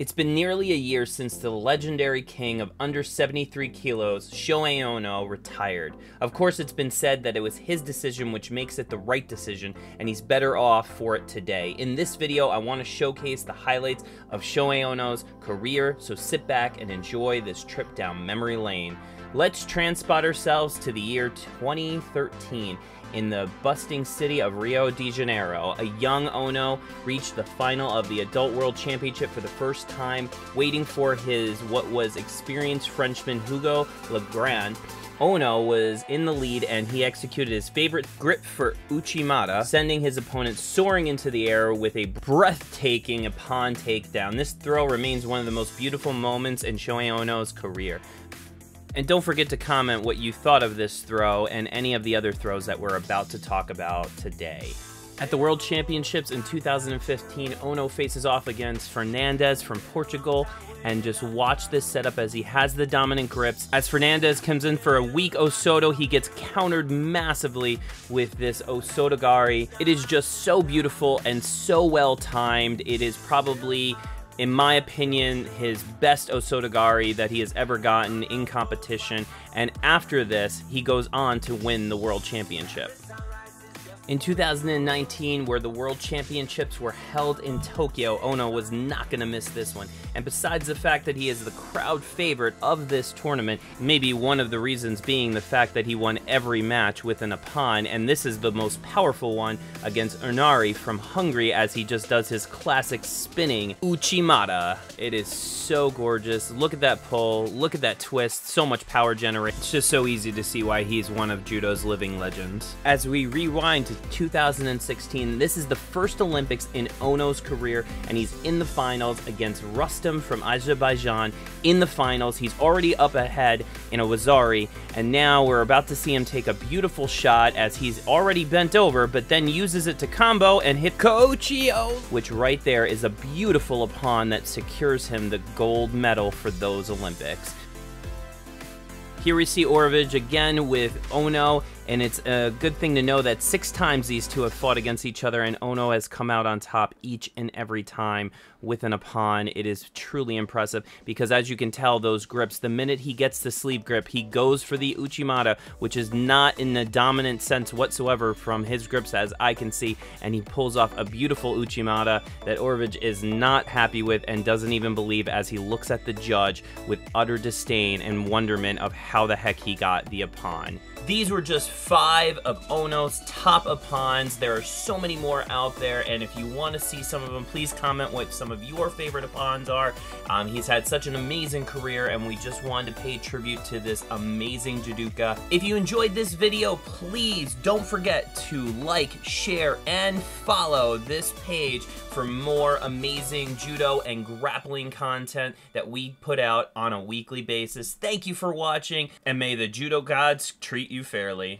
It's been nearly a year since the legendary king of under 73 kilos, Shohei Ono, retired. Of course, it's been said that it was his decision, which makes it the right decision, and he's better off for it today. In this video, I want to showcase the highlights of Shohei Ono's career, so sit back and enjoy this trip down memory lane. Let's transport ourselves to the year 2013. In the bustling city of Rio de Janeiro, a young Ono reached the final of the Adult World Championship for the first time, waiting for his what was experienced Frenchman Hugo Legrand. Ono was in the lead and he executed his favorite grip for Uchimata, sending his opponent soaring into the air with a breathtaking ippon takedown. This throw remains one of the most beautiful moments in Shohei Ono's career. And don't forget to comment what you thought of this throw and any of the other throws that we're about to talk about today. At the World Championships in 2015, Ono faces off against Fernandez from Portugal, and just watch this setup as he has the dominant grips. As Fernandez comes in for a weak Osoto, he gets countered massively with this Osotogari. It is just so beautiful and so well timed. It is probably, in my opinion, his best Osotogari that he has ever gotten in competition, and after this, he goes on to win the World Championship. In 2019, where the World Championships were held in Tokyo, Ono was not going to miss this one. And besides the fact that he is the crowd favorite of this tournament, maybe one of the reasons being the fact that he won every match with an ippon, and this is the most powerful one against Unari from Hungary, as he just does his classic spinning Uchimata. It is so gorgeous. Look at that pull. Look at that twist. So much power generated. It's just so easy to see why he's one of judo's living legends. As we rewind to 2016, this is the first Olympics in Ono's career, and he's in the finals against Rustam from Azerbaijan. In the finals, he's already up ahead in a Wazari, and now we're about to see him take a beautiful shot as he's already bent over, but then uses it to combo and hit Kochio, which right there is a beautiful ippon that secures him the gold medal for those Olympics. Here we see Orovich again with Ono, and it's a good thing to know that 6 times these two have fought against each other, and Ono has come out on top each and every time with an ippon. It is truly impressive because, as you can tell, those grips, the minute he gets the sleeve grip, he goes for the Uchimata, which is not in the dominant sense whatsoever from his grips, as I can see, and he pulls off a beautiful Uchimata that Orovich is not happy with and doesn't even believe, as he looks at the judge with utter disdain and wonderment of how the heck he got the ippon. These were just 5 of Ono's top ippons. There are so many more out there, and if you want to see some of them, please comment what some of your favorite ippons are. He's had such an amazing career, and we just wanted to pay tribute to this amazing judoka. If you enjoyed this video, please don't forget to like, share, and follow this page for more amazing judo and grappling content that we put out on a weekly basis. Thank you for watching, and may the judo gods treat you fairly.